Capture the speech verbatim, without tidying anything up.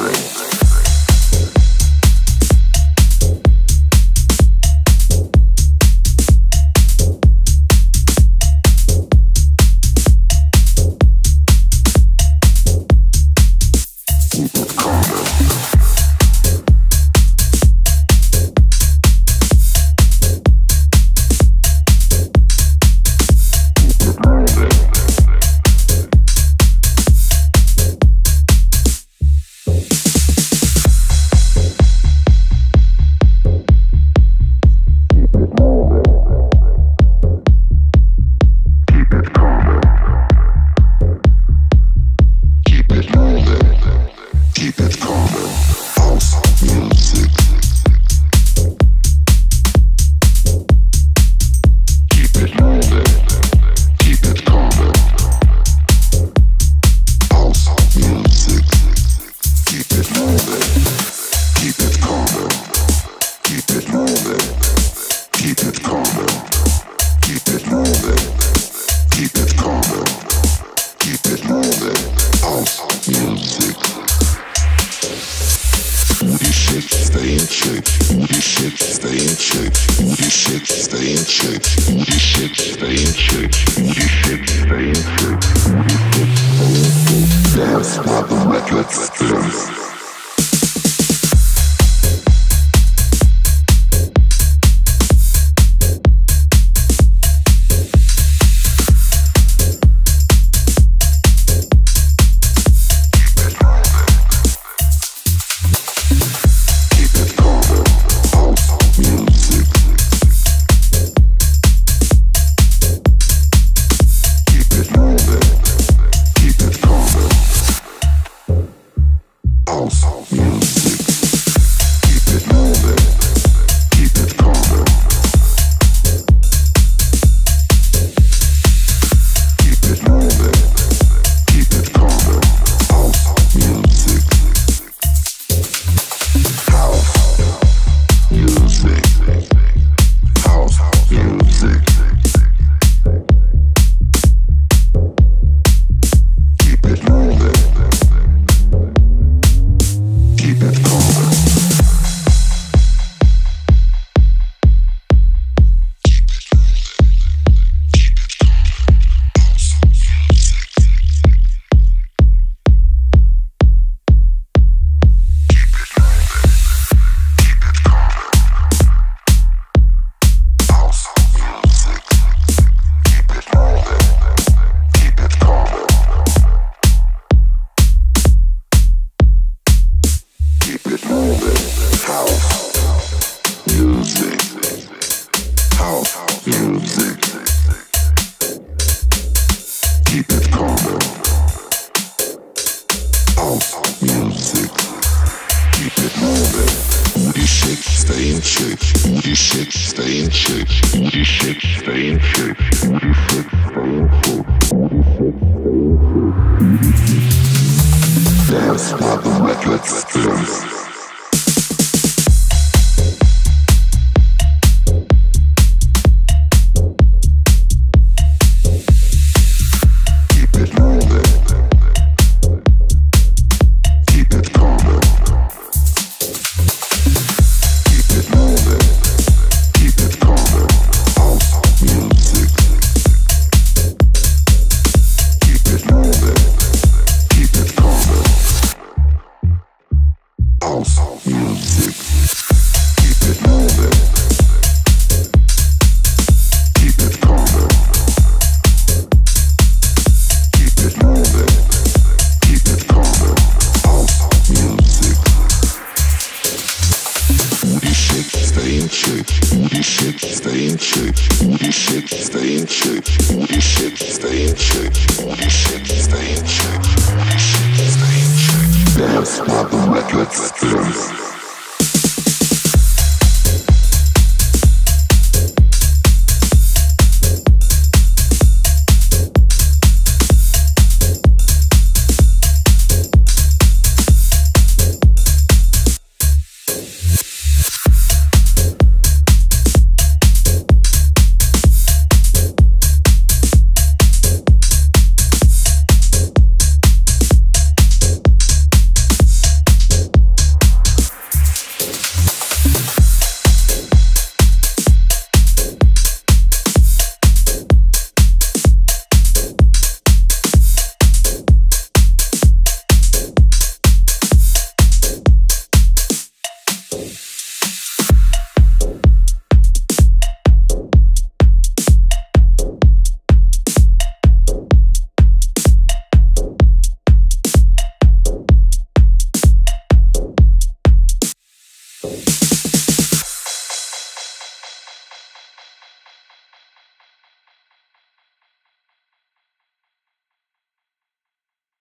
on. Oh.